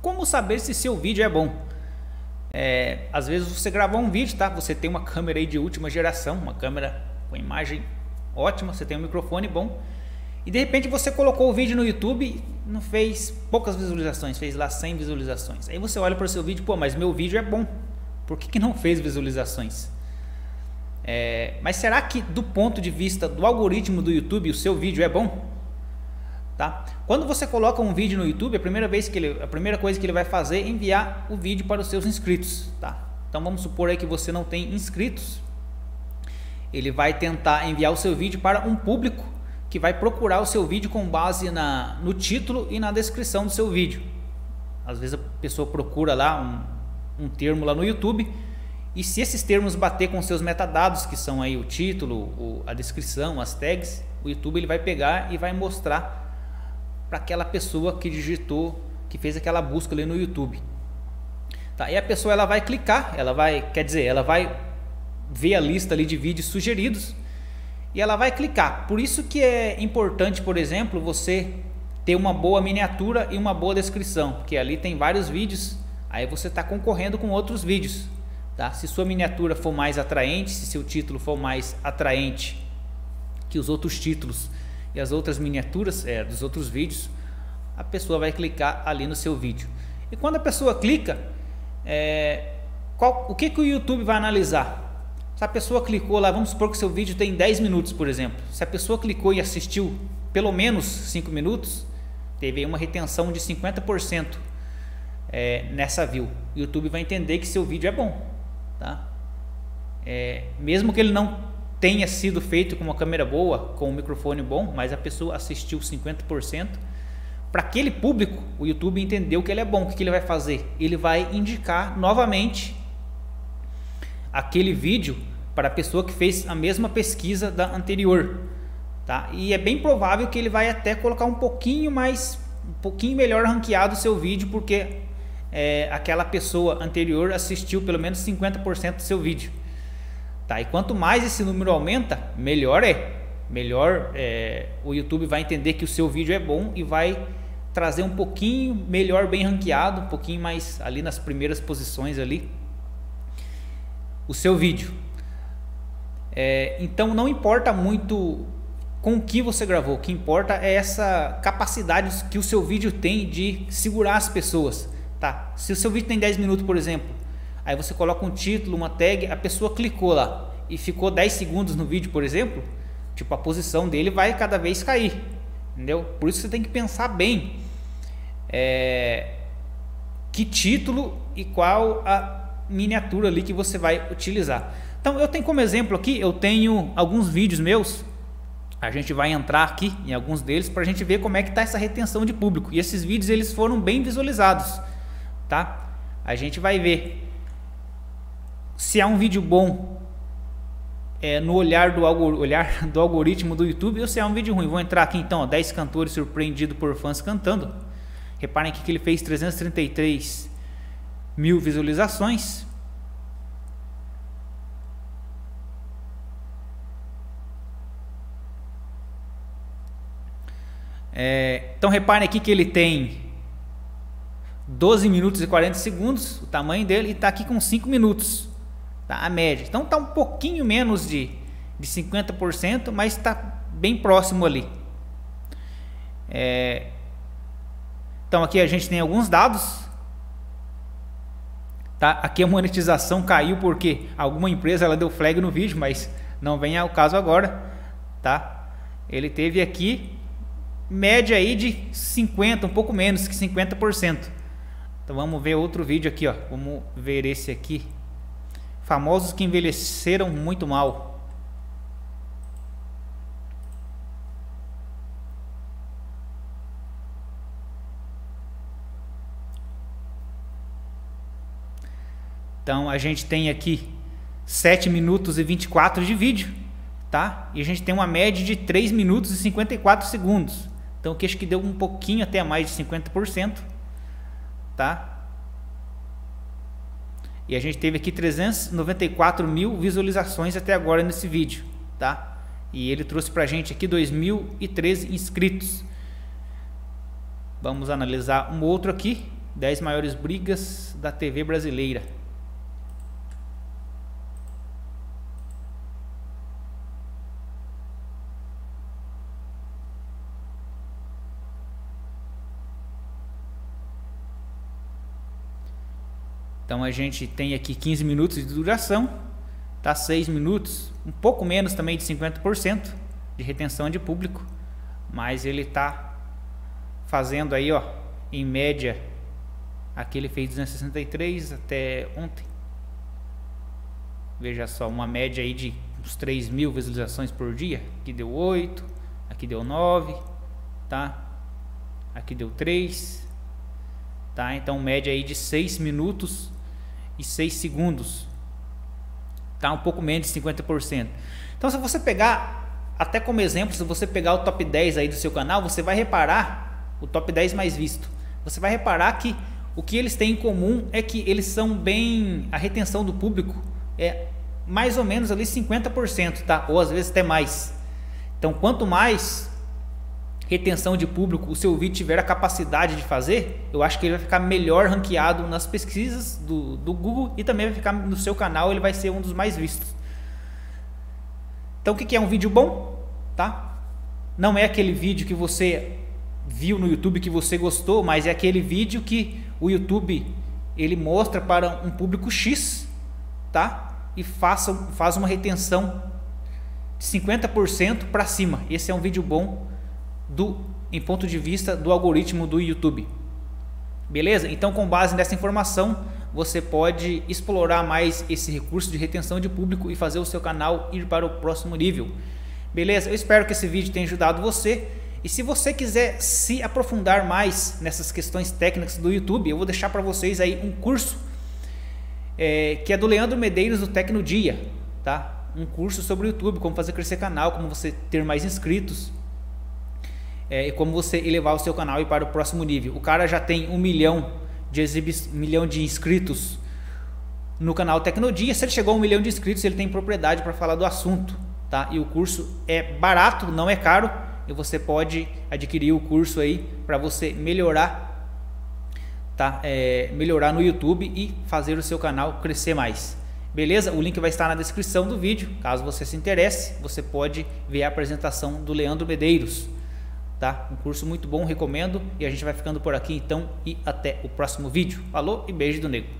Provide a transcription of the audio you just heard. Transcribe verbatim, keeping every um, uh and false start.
Como saber se seu vídeo é bom? É, às vezes você gravou um vídeo, tá? Você tem uma câmera aí de última geração, uma câmera com imagem ótima, você tem um microfone bom, e de repente você colocou o vídeo no YouTube e não fez poucas visualizações, fez lá cem visualizações. Aí você olha para o seu vídeo, pô, mas meu vídeo é bom, por que que não fez visualizações? É, mas será que do ponto de vista do algoritmo do YouTube o seu vídeo é bom? Tá? Quando você coloca um vídeo no YouTube, a primeira vez que ele, a primeira coisa que ele vai fazer é enviar o vídeo para os seus inscritos, tá? Então vamos supor aí que você não tem inscritos, ele vai tentar enviar o seu vídeo para um público que vai procurar o seu vídeo com base na, no título e na descrição do seu vídeo. Às vezes a pessoa procura lá um, um termo lá no YouTube, e se esses termos bater com seus metadados, que são aí o título, o, a descrição, as tags, o YouTube ele vai pegar e vai mostrar para aquela pessoa que digitou, que fez aquela busca ali no YouTube, tá? E a pessoa ela vai clicar, ela vai, quer dizer, ela vai ver a lista ali de vídeos sugeridos e ela vai clicar. Por isso que é importante, por exemplo, você ter uma boa miniatura e uma boa descrição, porque ali tem vários vídeos, aí você está concorrendo com outros vídeos, tá? Se sua miniatura for mais atraente, se seu título for mais atraente que os outros títulos e as outras miniaturas é, dos outros vídeos, a pessoa vai clicar ali no seu vídeo. E quando a pessoa clica, é, qual, o que que o YouTube vai analisar? Se a pessoa clicou lá, vamos supor que seu vídeo tem dez minutos, por exemplo, se a pessoa clicou e assistiu pelo menos cinco minutos, teve uma retenção de cinquenta por cento é, nessa view, o YouTube vai entender que seu vídeo é bom, tá? É, mesmo que ele não tenha sido feito com uma câmera boa, com um microfone bom, mas a pessoa assistiu cinquenta por cento, para aquele público o YouTube entendeu que ele é bom. O que ele vai fazer? Ele vai indicar novamente aquele vídeo para a pessoa que fez a mesma pesquisa da anterior, tá? E é bem provável que ele vai até colocar um pouquinho mais, um pouquinho melhor ranqueado o seu vídeo, porque é, aquela pessoa anterior assistiu pelo menos cinquenta por cento do seu vídeo. Tá, e quanto mais esse número aumenta, melhor é, melhor é, o YouTube vai entender que o seu vídeo é bom e vai trazer um pouquinho melhor, bem ranqueado, um pouquinho mais ali nas primeiras posições ali, o seu vídeo. É, então não importa muito com o que você gravou, o que importa é essa capacidade que o seu vídeo tem de segurar as pessoas, tá? Se o seu vídeo tem dez minutos, por exemplo, aí você coloca um título, uma tag, a pessoa clicou lá e ficou dez segundos no vídeo, por exemplo, tipo, a posição dele vai cada vez cair, entendeu? Por isso você tem que pensar bem é, que título e qual a miniatura ali que você vai utilizar. Então eu tenho como exemplo aqui, eu tenho alguns vídeos meus, a gente vai entrar aqui em alguns deles para a gente ver como é que está essa retenção de público, e esses vídeos eles foram bem visualizados, tá? A gente vai ver se há um vídeo bom é, no olhar do, olhar do algoritmo do YouTube, ou se há um vídeo ruim. Vou entrar aqui então, ó, dez cantores surpreendidos por fãs cantando. Reparem aqui que ele fez trezentos e trinta e três mil visualizações. É, então reparem aqui que ele tem doze minutos e quarenta segundos, o tamanho dele, e está aqui com cinco minutos. A média, então está um pouquinho menos de, de cinquenta por cento, mas está bem próximo ali. É, então aqui a gente tem alguns dados, tá? Aqui a monetização caiu porque alguma empresa ela deu flag no vídeo, mas não vem ao caso agora, tá? Ele teve aqui média aí de cinquenta, um pouco menos que cinquenta por cento. Então vamos ver outro vídeo aqui, ó. Vamos ver esse aqui. Famosos que envelheceram muito mal. Então a gente tem aqui sete minutos e vinte e quatro de vídeo, tá? E a gente tem uma média de três minutos e cinquenta e quatro segundos. Então que acho que deu um pouquinho até mais de cinquenta por cento, tá? E a gente teve aqui trezentos e noventa e quatro mil visualizações até agora nesse vídeo, tá? E ele trouxe pra gente aqui dois mil e treze inscritos. Vamos analisar um outro aqui. dez maiores brigas da T V brasileira. Então a gente tem aqui quinze minutos de duração, tá? seis minutos, um pouco menos também de cinquenta por cento de retenção de público, mas ele tá fazendo aí, ó, em média, aqui ele fez duzentos e sessenta e três até ontem. Veja só, uma média aí de uns três mil visualizações por dia. Aqui deu oito, aqui deu nove, tá? Aqui deu três, tá? Então média aí de seis minutos e seis segundos, tá? Um pouco menos de cinquenta por cento. Então, se você pegar, até como exemplo, se você pegar o top dez aí do seu canal, você vai reparar o top dez mais visto. Você vai reparar que o que eles têm em comum é que eles são bem, a retenção do público é mais ou menos ali cinquenta por cento, tá? Ou às vezes até mais. Então, quanto mais retenção de público o seu vídeo tiver a capacidade de fazer, eu acho que ele vai ficar melhor ranqueado nas pesquisas do, do Google, e também vai ficar no seu canal, ele vai ser um dos mais vistos. Então, o que é um vídeo bom, tá? Não é aquele vídeo que você viu no YouTube que você gostou, mas é aquele vídeo que o YouTube ele mostra para um público X, tá? E faça, faz uma retenção de cinquenta por cento para cima. Esse é um vídeo bom do, em ponto de vista do algoritmo do YouTube. Beleza? Então, com base nessa informação, você pode explorar mais esse recurso de retenção de público e fazer o seu canal ir para o próximo nível. Beleza? Eu espero que esse vídeo tenha ajudado você. E se você quiser se aprofundar mais nessas questões técnicas do YouTube, eu vou deixar para vocês aí um curso é, que é do Leandro Medeiros, do Tecnodia, tá? Um curso sobre o YouTube, como fazer crescer canal, como você ter mais inscritos, é, e como você elevar o seu canal e para o próximo nível. O cara já tem um milhão de, exibis, milhão de inscritos no canal Tecnodia. Se ele chegou a um milhão de inscritos, ele tem propriedade para falar do assunto, tá? E o curso é barato, não é caro. E você pode adquirir o curso aí para você melhorar, tá? É, melhorar no YouTube e fazer o seu canal crescer mais. Beleza? O link vai estar na descrição do vídeo. Caso você se interesse, você pode ver a apresentação do Leandro Medeiros, tá? Um curso muito bom, recomendo. E a gente vai ficando por aqui então, e até o próximo vídeo. Falou e beijo do Negro.